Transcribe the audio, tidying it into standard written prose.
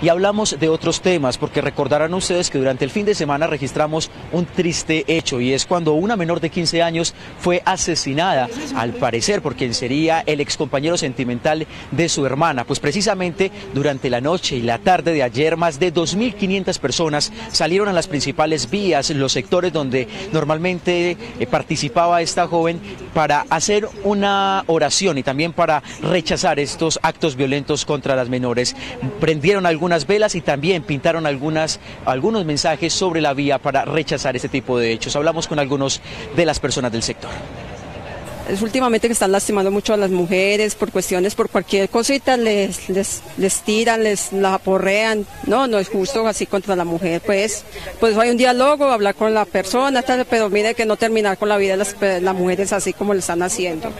Y hablamos de otros temas, porque recordarán ustedes que durante el fin de semana registramos un triste hecho, y es cuando una menor de 15 años fue asesinada, al parecer por quien sería el excompañero sentimental de su hermana. Pues precisamente durante la noche y la tarde de ayer, más de 2.500 personas salieron a las principales vías, los sectores donde normalmente participaba esta joven, para hacer una oración y también para rechazar estos actos violentos contra las menores. Prendieron algunas velas y también pintaron algunos mensajes sobre la vía para rechazar este tipo de hechos. Hablamos con algunos de las personas del sector. Es últimamente que están lastimando mucho a las mujeres por cuestiones, por cualquier cosita, les tiran, les la aporrean. No es justo así contra la mujer, pues hay un diálogo, hablar con la persona, tal, pero mire que no terminar con la vida de las mujeres así como le están haciendo.